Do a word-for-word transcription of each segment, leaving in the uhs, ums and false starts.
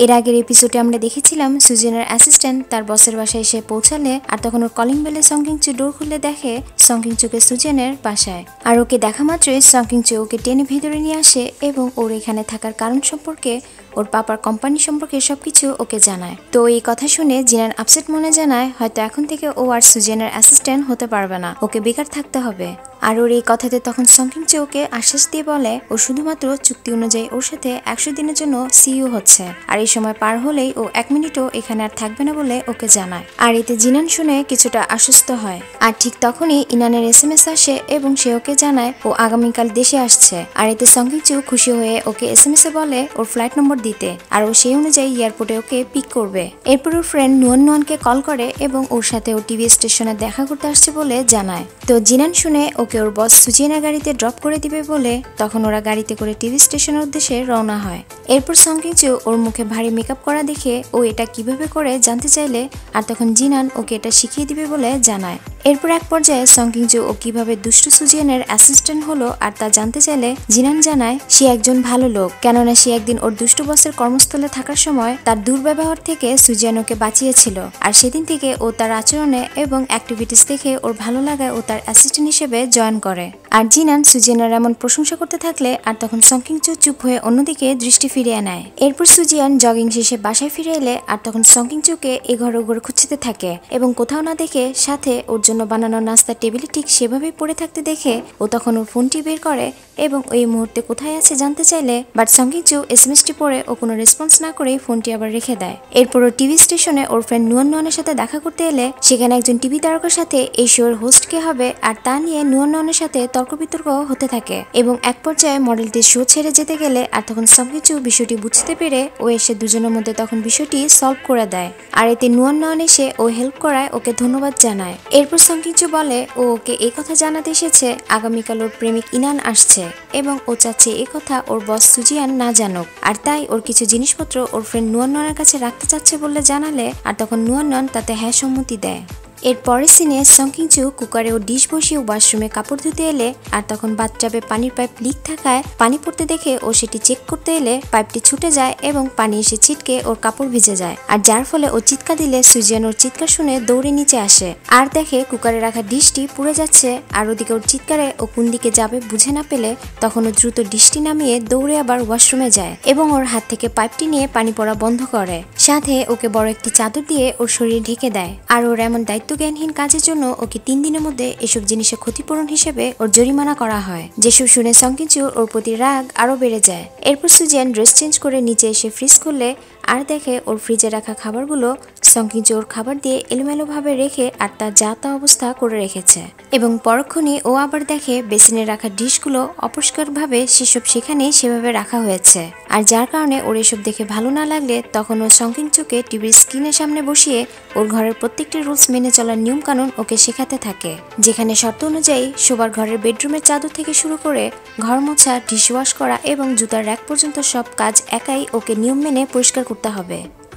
एर आगे एपिसोडे आमरा देखेछिलाम सुजनेर असिस्टैंट तार बसेर बासाय एसे पौंछाले आर तखन ओर कलिंग बेले संकिंचु डोर खुले देखे संकिंचुके सुजनेर बासाय आर ओके देखा मात्रई संकिंचु ओके टेने भितरे निये आसे एबं ओर एखाने थाकार कारण सम्पर्के और पापार कम्पानी सम्पर्के सबकिछु ओके जानाय। तो एई कथा शुने जिनान आपसेट मने जानाय हयतो एखन थेके ओ आर सुजनेर असिस्टैंट होते पारबे ना, ओके बेकार थाकते होबे। और और कथाते तक संकिंचु ओके आश्वास दिए बोले और शुधुमात्र चुक्ति अनुयायी और साथे एकशो दिनेर जोन्नो सीईओ होच्छे और एई समय पार होलेई ओ एक मिनिटो एखाने आर थाकबे ना बोले ओके जानाय। आर एते जिनान शुने किछुटा आश्वस्त हय। आर ठीक तखनई इनानेर एसएमएस आसे एबं से ओके जानाय ओ आगामीकाल देशे आसछे आर एते संकिंचु खुशी हये ओके एसएमएस ए बोले ओर फ्लाइट नम्बर दीते और ओ सेई अनुयायी एयरपोर्टे ओके पिक करबे। एरपर ओर फ्रेंड नुआन नुआनके कल करे एबं ओर साथे ओ टीवी स्टेशने देखा करते आसछे बोले जानाय। तो जिनान शुने ओके और बस सुजिना गाड़ीते ड्रप कर दिबे बोले तखन ओरा गाड़ीते करे टीवी स्टेशनेर उद्देश्ये रवना हय। एरपर संकिंचु ओर मुखे भारी मेकअप करा देखे ओ एटा किभाबे करे जानते चाइले आर तखन जिनान ओके एटा शिखिये दिबे बोले जानाय। एरपर एक पर्याये संकिंचु ओ किभाबे दुष्ट सुजिनेर असिस्टैंट हलो आर ता जानते चाइले जिनान जानाय से एकजन भालो लोक, केनना से एकदिन ओर दुष्ट बसेर कर्मस्थले थाकार समय तार दुर्व्यवहार थेके सुजिनोके बाँचिয়েছিল आर सेदिन थेके ओ तार आचरणे एबं एक्टिविटीज देखे ओर भालो लागाय ओ तार असिस्टैंट हिसेबे जयन करे। आर जिनान सुजियानेर एमन प्रशंसा करते थाकले आर तखन संकिंचु चुप हये अन्यदिके दृष्टि फिरिये नेय। एरपर सुजियान जगिंग शेषे बासाय फिरे एले आर तखन संकिंचुके एघर ओघर खुंजते थाके एबं कोथाओ ना देखे साथे ओर जोन्नो बानानो नास्ता टेबिले ठीक सेभाबेई पड़े थाकते देखे ओ तखन ओर फोनटी बेर करे एबं ओई मुहूर्ते कोथाय आछे जानते चाइले बाट संकिंचु एसएमएसटी पड़े ओ कोनो रेसपन्स ना करे फोनटी आबार रेखे देय। एरपर ओ टीवी स्टेशने ओर फ्रेंड नुआन नुआनेर साथे देखा करते एले सेखाने एकजन टीवी तारकार साथे एई शोर होस्ट के हबे आर ता निये नुआन नुआनेर साथे तर्क वितर्क होते थाके एबं एक पर्याये मडेलटी शो छेड़े जेते गेले आर तखन सबकिछु विषयटी बुझते पेरे ओ एसे दुजोनेर मध्ये तखन विषयटी सल्व करे देय आर एते नुआन नुआन एसे ओ हेल्प कराय ओके धन्यवाद जानाय। एरपर संकिंचु बोले ओ ओके एई कथा जानाते एसेछे आगामीकाल ओर प्रेमिक इनान आसछे एबं ओ चाচ্ছে এই কথা ওর বস সুজিয়ান না জানুক আর তাই ওর কিছু জিনিসপত্র ওর ফ্রেন্ড নুয়ান নুয়ানের কাছে রাখতে চাচ্ছে বলে জানালে আর তখন নুয়ান নুয়ান তাতে হ্যাঁ সম্মতি দেয়। एरपर सीने संकिंचु कुकारे और डिश बसिए वाशरूमे कपड़ धुते एले और तखन बाथटाबे पानिर पाइप लीक थाकाय पानी पड़ते देखे ओ सेटी चेक करते एले पाइपटी छुटे जाए एबं पानी एसे छिटके और कपड़ भिजे जाए और जार फले ओ चित्कार दिले सुजियान ओर चित्कार शुने दौड़े नीचे आसे और देखे कुकारे रखा डिशटी पुड़े जाच्छे और ओदिके ओर चित्कारे ओ कोन दिके जाबे बुझे ना पेले तखन ओ द्रुत डिशटी नामिए दौड़े आबार वाशरूमे जाए एबं ओर हाथ थेके पाइपटी निये पानी पड़ा बंध करे साथे ओके बड़ एकटी चादर दिए ओर शरीर ढेके देय और ओर एमन दायित्व ज्ञानहीन काजेर जोन्नो ओके तीन दिनेर मध्ये एसब जिनिशेर क्षतिपूरण हिसेबे ओर जरिमाना करा हय। जेसब शुने संकिंचुर ओर प्रति राग आरो बेड़े जाय। एरपर सुजियान ड्रेस चेंज करे नीचे एसे फ्रिज खुलले आर देखे ओर फ्रिजे रखा खाबारगुलो संकिंचु ओर खाबार दिए एलोमेलो भावे रेखे आर तार जाता अवस्था करे रेखेछे एबं परक्षणेई ओ आबार देखे बेसिने रखा डिशगुलो अपरिष्कारभावे सेसब सेखानेई सेभाबे राखा हयेछे आर जार कारणे ओर एसब देखे भालो ना लागले तखन ओ संकिंचुके टीभिर स्क्रिनेर सामने बसिए ओर घरेर प्रत्येकटी रुल्स मेने चलार नियम कानून ओके शेखाते थाके जेखाने शर्त अनुयायी शोबार घरेर बेडरुमेर चादर थेके शुरू करे घर मोछा, डिश वाश करा एबं जुतार रैक पर्यन्त सब काज एकाई ओके नियम मेने परिष्कार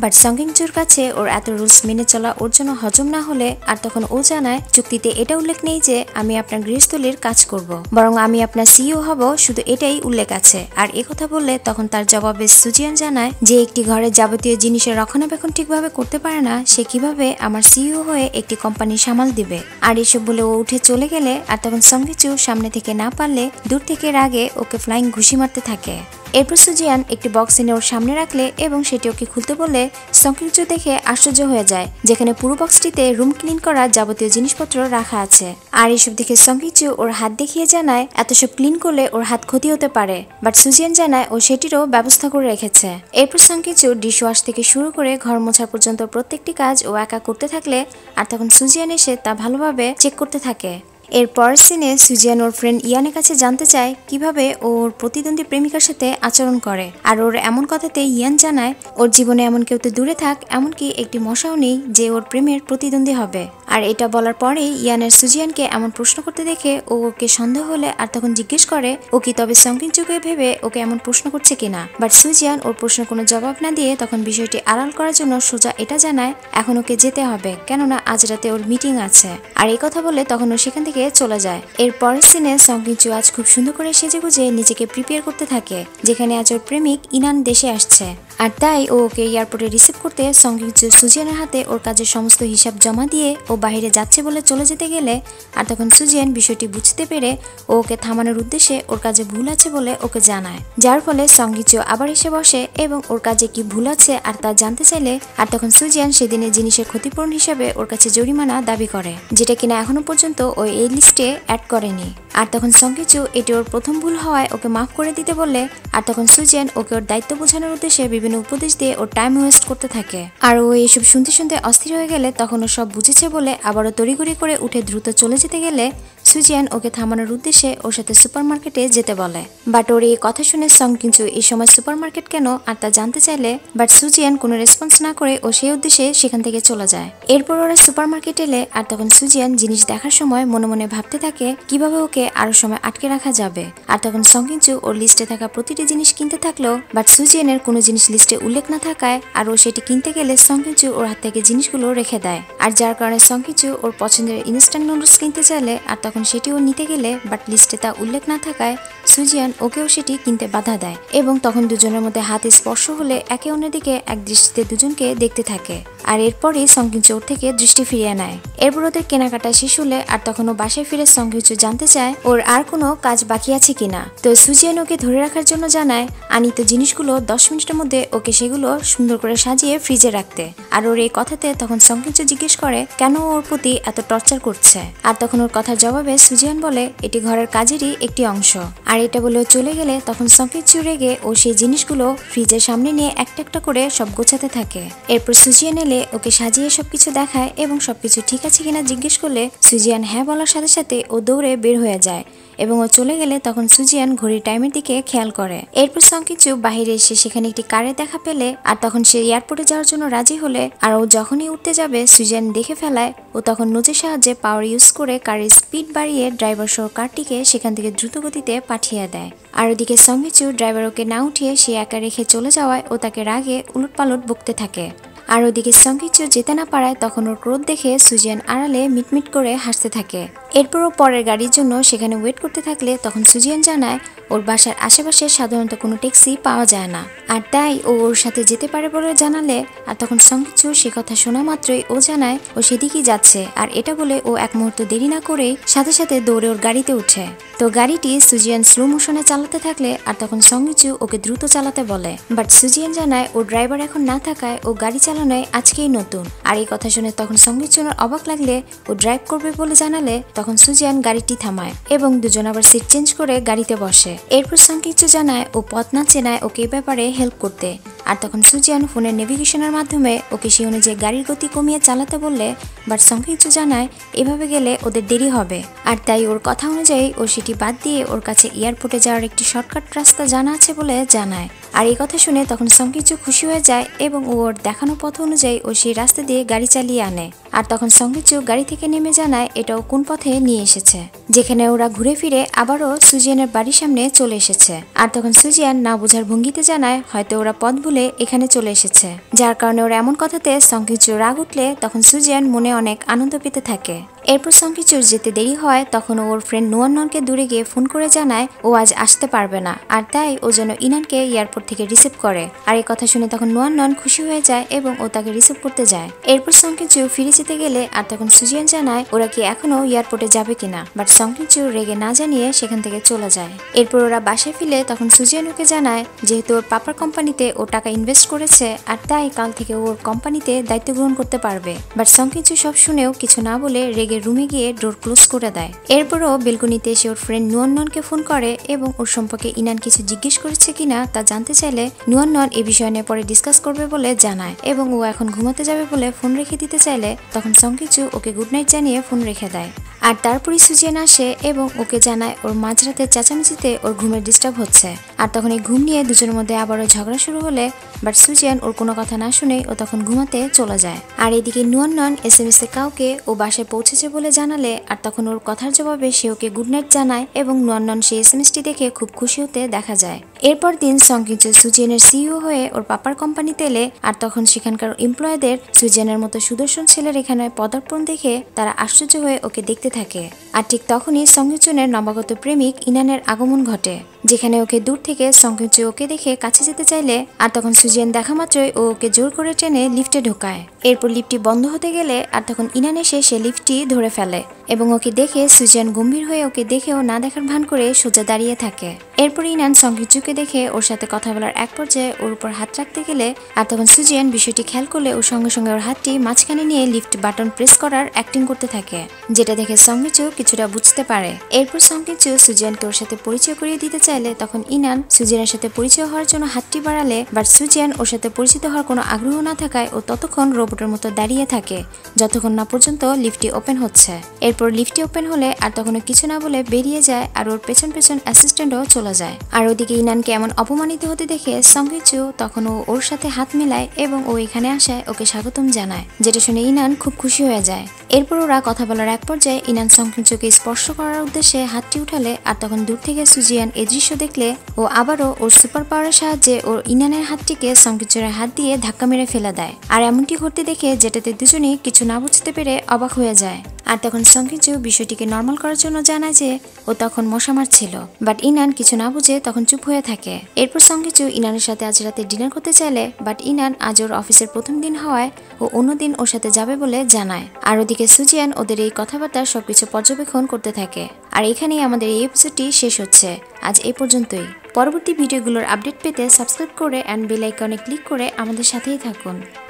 बाट संकिंचुर काछे ओर एत रुल्स मेने चला ओर जोन्नो हजम ना होले आर तखन ओ जानाय चुक्तिते एटा उल्लेख नेई जे आमी आपनार गृहस्थलीर काज करब बरং आमी आपनार सीईओ हब शुधु एटाई उल्लेख आछे। आर ए कथा बोलले तखन तार जवाबे सुजियान जानाय जे एकटी घरे जाबतीय जिनिसेर रक्षणाबेक्षण ठीकभाबे करते पारे ना से किभाबे आमार सीईओ हये एकटी कोम्पानी सामाल दिबे आर एसब बोले ओ उठे चले गेले आर तखन संकिंचु सामने थेके ना पारले दूर थेके रागे ओके फ्लाइंग घुषि मारते थाके। एरपर सुजियान एक बक्स एने ओर सामने रखले एबं सेटी ओके खुलते बोले संकिंचु देखे आश्चर्य हो जाए जेखाने पुरो बक्सटीते रूम क्लिन करा जाबतीय जिनिसपत्र रखा आछे आर एसब देखे संकिंचु ओर हाथ देखिए जानाय एत सब क्लिन करले ओर हाथ क्षति होते पारे बाट सुजियान जानाय ओ सेटिरो व्यवस्था करे रेखेछे। एरपर संकिंचु डिश वाश थेके शुरू करे घर मोछा पर्यन्त प्रत्येकटी काज ओ एका करते थाकले आर तखन सुजियान एसे ता भालोभाबे चेक करते थाके। एरपर सीने सुजियान ओर फ्रेंड इयानेर काछे जानते चाय किभाबे ओर प्रतिद्वंदी प्रेमिकार साथे आचरण करे आर ओर एमन कथाते इयान जानाय ओर जीवने एमन केउ तो दूरे थाक एमनकि एकटी मशाओ नेई जे ओर प्रेमेर प्रतिद्वंदी हबे आर एटा बोलार परे इयानेर सुजियानके एमन प्रश्न करते देखे ओ ओके सन्देह होले आर तखन जिज्ञेस करे ओ कि तबे संकिंचुके भेबे ओके एमन प्रश्न करछे किना बाट सुजियान ओर प्रश्न कोनो जवाब ना दिए तखन विषयटी आড়াল করার জন্য সোজা এটা জানায় এখন ওকে যেতে হবে কেননা আজ রাতে ওর মিটিং আছে আর এই কথা বলে তখন ও সেখান থেকে चले जाए। एरपर सीने संकिंचु आज खूब सुंदर करे सेजेगुजे निजेके प्रिपेयर करते थाके जेखाने आज ओर प्रेमिक इनान देशे आसछे। আর তাই ও ওকে এয়ারপোর্টে রিসিভ করতে সংকিত সুজিয়ানের হাতে ওর কাজের সমস্ত হিসাব জমা দিয়ে ও বাইরে যাচ্ছে বলে চলে যেতে গেলে আর তখন সুজিয়ান বিষয়টি বুঝতে পেরে ও ওকে থামানোর উদ্দেশ্যে ওর কাজে ভুল আছে বলে ওকে জানায়, যার ফলে সংকিত আবার এসে বসে এবং ওর কাজে কি ভুল আছে আর তা জানতে চাইলে আর তখন সুজিয়ান সেদিনের জিনিসের ক্ষতিপূরণ হিসাবে ওর কাছে জরিমানা দাবি করে, যেটা কিনা এখনো পর্যন্ত ও এই লিস্টে অ্যাড করেনি। আর তখন সংকিচু এটি ওর প্রথম ভুল হওয়ায় ওকে মাফ করে দিতে বললে আর তখন সুজিয়ান ওকে ওর দায়িত্ব বোঝানোর উদ্দেশ্যে বিভিন্ন উপদেশ দিয়ে ওর টাইম ওয়েস্ট করতে থাকে। আর ও এইসব শুনতে শুনতে অস্থির হয়ে গেলে তখন ও সব বুঝেছে বলে আবারও তড়িঘড়ি করে উঠে দ্রুত চলে যেতে গেলে সুজিয়ান ওকে থামানোর উদ্দেশ্যে ওর সাথে সুপারমার্কেটে যেতে বলে। বাট ওর এই কথা শুনে সংকিচু এই সময় সুপারমার্কেট কেন আর তা জানতে চাইলে বাট সুজিয়ান কোনো রেসপন্স না করে ও সেই উদ্দেশ্যে সেখান থেকে চলে যায়। এরপর ওরা সুপারমার্কেট এলে আর তখন সুজিয়ান জিনিস দেখার সময় মনে মনে ভাবতে থাকে কিভাবে ওকে আরো সময় আটকে রাখা যাবে। আর তখন সংকিচু ওর লিস্টে থাকা প্রতিটি জিনিস কিনতে থাকলো, বাট সুজিয়ানের কোনো জিনিস লিস্টে উল্লেখ না থাকায় আর ও সেটি কিনতে গেলে সংকিচু ওর হাত থেকে জিনিসগুলো রেখে দেয়। আর যার কারণে সংকিচু ওর পছন্দের ইনস্ট্যান্ট নুডলস কিনতে চাইলে আর তখন সেটি ও নিতে গেলে বাট লিস্টে তা উল্লেখ না থাকায় সুজিয়ান ওকেও সেটি কিনতে বাধা দেয় এবং তখন দুজনের মধ্যে হাতে স্পর্শ হলে একে অন্যের দিকে এক দৃষ্টিতে দুজনকে দেখতে থাকে। আর এরপরই সংকিচু ওর থেকে দৃষ্টি ফিরিয়ে নেয়। এরপর ওদের কেনাকাটা শেষ হলে আর তখন ও বাসায় ফিরে সংকিচু জানতে চায় ওর আর কোনো কাজ বাকি আছে কিনা, তো সুজিয়ান ওকে ধরে রাখার জন্য জানায় আনিত জিনিসগুলো দশ মিনিটের মধ্যে ওকে সেগুলো সুন্দর করে সাজিয়ে ফ্রিজে রাখতে। আর ওর এই কথাতে তখন সংকিচু জিজ্ঞেস করে কেন ওর প্রতি এত টর্চার করছে। আর তখন ওর কথার জবাবে সুজিয়ান বলে এটি ঘরের কাজেরই একটি অংশ। আর এটা বলে চলে গেলে তখন সংকিচু রেগে ও সেই জিনিসগুলো ফ্রিজের সামনে নিয়ে একটা একটা করে সব গোছাতে থাকে। এরপর সুজিয়ান এলে ওকে সাজিয়ে সবকিছু দেখায় এবং সবকিছু ঠিক আছে কিনা জিজ্ঞেস করলে সুজিয়ান হ্যাঁ বলার সাথে সাথে ও দৌড়ে বের হয়ে যায় এবং ও চলে গেলে তখন সুজিয়ান ঘড়ির টাইমের দিকে খেয়াল করে। এরপর সংকিচু বাইরে এসে সেখানে একটি কারে দেখা পেলে আর তখন সে এয়ারপোর্টে যাওয়ার জন্য রাজি হলে আর ও যখনই উঠতে যাবে সুজিয়ান দেখে ফেলায় ও তখন নজের সাহায্যে পাওয়ার ইউজ করে কারের স্পিড বাড়িয়ে ড্রাইভার সহ কারটিকে সেখান থেকে দ্রুত গতিতে পাঠিয়ে দেয়। আর ওদিকে সংকিচু ড্রাইভার ওকে না উঠিয়ে সে একা রেখে চলে যাওয়ায় ও তাকে রাগে উলটপালট বকতে থাকে। আর ওদিকে সংকিচু যেতে না পারায় তখন ওর ক্রোধ দেখে সুজিয়ান আড়ালে মিটমিট করে হাসতে থাকে। এরপরও পরের গাড়ির জন্য সেখানে ওয়েট করতে থাকলে তখন সুজিয়ান জানায় ওর বাসার আশেপাশে সাধারণত কোনো ট্যাক্সি পাওয়া যায় না আর তাই ও ওর সাথে যেতে পারে বলে জানালে আর তখন সংকিচু সে কথা শোনা মাত্রই ও জানায় ও সেদিকেই যাচ্ছে। আর এটা বলে ও এক মুহূর্ত দেরি না করেই সাথে সাথে দৌড়ে ওর গাড়িতে উঠে, তো গাড়িটি সুজিয়ান স্লো মোশনে চালাতে থাকলে আর তখন সংকিচু ওকে দ্রুত চালাতে বলে, বাট সুজিয়ান জানায় ও ড্রাইভার এখন না থাকায় ও গাড়ি চালানোয় আজকেই নতুন। আর এই কথা শুনে তখন সংকিচুর অবাক লাগলে ও ড্রাইভ করবে বলে জানালে তখন সুজিয়ান গাড়িটি থামায় এবং দুজন আবার সিট চেঞ্জ করে গাড়িতে বসে। এরপর সংকিচু জানায় ও পথ না চেনায় ওকে এই ব্যাপারে হেল্প করতে। আর তখন সুজিয়ান ফোনের নেভিগেশনের মাধ্যমে ওকে সেই অনুযায়ী গাড়ির গতি কমিয়ে চালাতে বললে বাট সংকিচু জানায় এভাবে গেলে ওদের দেরি হবে। আর তাই ওর কথা অনুযায়ী ও সেটি বাদ দিয়ে ওর কাছে এয়ারপোর্টে যাওয়ার একটি শর্টকাট রাস্তা জানা আছে বলে জানায়। আর এই কথা শুনে তখন সংকিচু খুশি হয়ে যায় এবং ওর দেখানো পথ অনুযায়ী ও সেই রাস্তা দিয়ে গাড়ি চালিয়ে আনে। আর তখন সংকিচু গাড়ি থেকে নেমে জানায় এটাও কোন পথে নিয়ে এসেছে, যেখানে ওরা ঘুরে ফিরে আবারও সুজিয়ানের বাড়ির সামনে চলে এসেছে। আর তখন সুজিয়ান না বোঝার ভঙ্গিতে জানায় হয়তো ওরা পথ ভুলে এখানে চলে এসেছে, যার কারণে ওরা এমন কথাতে সংকিচু রাগ উঠলে তখন সুজিয়ান মনে অনেক আনন্দ পেতে থাকে। এরপর সংকিচুর যেতে দেরি হয় তখন ওর ফ্রেন্ড নুয়ান্নকে দূরে গিয়ে ফোন করে জানায় ও আজ আসতে পারবে না আর তাই ও যেন ইনানকে এয়ারপোর্ট থেকে রিসিভ করে। আর এই কথা শুনে তখন নুয়ান্নন খুশি হয়ে যায় এবং ও তাকে রিসিভ করতে যায়। এরপর সংকিচু ফিরে যেতে গেলে আর তখন সুজিয়ান জানায় ওরা কি এখনো এয়ারপোর্টে যাবে কিনা, বাট সংকিচু রেগে না জানিয়ে সেখান থেকে চলে যায়। এরপর ওরা বাসায় ফিরে তখন সুজিয়ান ওকে জানায় যেহেতু ওর পাপার কোম্পানিতে ও টাকা ইনভেস্ট করেছে আর তাই কাল থেকে ওর কোম্পানিতে দায়িত্ব গ্রহণ করতে পারবে। বাট সংকিচু সব শুনেও কিছু না বলে রেগে রুমে গিয়ে ডোর ক্লোজ করে দেয়। এরপরও বেলকনিতে এসে ওর ফ্রেন্ড নুয়ান্নকে ফোন করে এবং ওর সম্পর্কে ইনান কিছু জিজ্ঞেস করেছে কিনা তা জানতে চাইলে নুয়ান্নন এই বিষয় নিয়ে পরে ডিসকাস করবে বলে জানায় এবং ও এখন ঘুমাতে যাবে বলে ফোন রেখে দিতে চাইলে তখন সংকিচু ওকে গুড নাইট জানিয়ে ফোন রেখে দেয়। আর তারপরই সুজিয়ান আসে এবং ওকে জানায় ওর মাঝরাতে চেঁচামেচিতে ওর ঘুমের ডিস্টার্ব হচ্ছে। আর তখন এই ঘুম নিয়ে দুজনের মধ্যে আবারও ঝগড়া শুরু হলে বাট সুজিয়ান ওর কোনো কথা না শুনে ও তখন ঘুমাতে চলে যায়। আর এদিকে নুয়ান্নন এস এম এস এ কাউকে ও বাসায় পৌঁছেছে বলে জানালে আর তখন ওর কথার জবাবে সে ওকে গুড নাইট জানায় এবং নুয়ান্নন সেই এস এম এসটি দেখে খুব খুশি হতে দেখা যায়। এরপর দিন সংকিচু সুজিয়ানের সিইও হয়ে ওর পাপার কোম্পানিতে এলে আর তখন সেখানকার এমপ্লয়ীদের সুজিয়ানের মতো সুদর্শন ছেলের এখানে পদার্পণ দেখে তারা আশ্চর্য হয়ে ওকে দেখতে থাকে। আর ঠিক তখনই সংকিচুনের নবাগত প্রেমিক ইনানের আগমন ঘটে। যেখানে ওকে দূর থেকে সংকুচে ওকে দেখে কাছে যেতে চাইলে আর তখন সুজিয়ান দেখা মাত্রই ও ওকে জোর করে টেনে লিফটে ঢোকায়। এরপর লিফটটি বন্ধ হতে গেলে আর তখন ইনান এসে সে লিফটটি ধরে ফেলে এবং ওকে দেখে সুজিয়ান গম্ভীর হয়ে ওকে দেখেও না দেখার ভান করে সোজা দাঁড়িয়ে থাকে। এরপর ইনান সংকুচুকে দেখে ওর সাথে কথা বলার এক পর্যায়ে ওর উপর হাত রাখতে গেলে আর তখন সুজিয়ান বিষয়টি খেয়াল করলে ওর সঙ্গে সঙ্গে ওর হাতটি মাঝখানে নিয়ে লিফট বাটন প্রেস করার অ্যাক্টিং করতে থাকে, যেটা দেখে সংকুচু কিছুটা বুঝতে পারে। এরপর সংকুচু সুজিয়ানকে ওর সাথে পরিচয় করিয়ে দিতে চাইলে তখন ইনান সুজিয়ানের সাথে পরিচয় হওয়ার জন্য হাতটি বাড়ালে বাট সুজিয়ান ওর সাথে পরিচিত হওয়ার কোনো আগ্রহ না থাকায় ও ততক্ষণ রোবটের মতো দাঁড়িয়ে থাকে যতক্ষণ না পর্যন্ত লিফটটি ওপেন হচ্ছে। এরপর লিফটটি ওপেন হলে আর তখন কিছু না বলে বেরিয়ে যায় আর ওর পেছন পেছন অ্যাসিস্ট্যান্টও চলে যায়। আর ওদিকে ইনানকে এমন অপমানিত হতে দেখে সংকুচু তখন ও ওর সাথে হাত মেলায় এবং ও এখানে আসায় ওকে স্বাগতম জানায়, যেটা শুনে ইনান খুব খুশি হয়ে যায়। এরপর ওরা কথা বলার এক পর্যায়ে ইনান সংকুচুকে স্পর্শ করার উদ্দেশ্যে হাতটি উঠালে আর তখন দূর থেকে সুজিয়ান এ দৃশ্য দেখলে ও আবারও ওর সুপার পাওয়ারের সাহায্যে ওর ইনানের হাতটিকে সংকুচুরের হাত দিয়ে ধাক্কা মেরে ফেলে দেয়। আর এমনটি ঘটতে দেখে যেটাতে দুজনেই কিছু না বুঝতে পেরে অবাক হয়ে যায়। আর তখন সংকুচু বিষয়টিকে নর্মাল করার জন্য জানায় যে ও তখন মশা মারছিল, বাট ইনান কিছু না বুঝে তখন চুপ হয়ে থাকে। এরপর সংকুচু ইনানের সাথে আজ রাতে ডিনার করতে চাইলে বাট ইনান আজ ওর অফিসের প্রথম দিন হওয়ায় ও অন্যদিন ওর সাথে যাবে বলে জানায়। আর ওদিকে সুজিয়ান ওদের এই কথাবার্তার সবকিছু পর্যবেক্ষণ করতে থাকে। আর এখানেই আমাদের এই এপিসোডটি শেষ হচ্ছে। আজ এ পর্যন্তই। পরবর্তী ভিডিওগুলোর আপডেট পেতে সাবস্ক্রাইব করে অ্যান্ড বেল আইকনে ক্লিক করে আমাদের সাথেই থাকুন।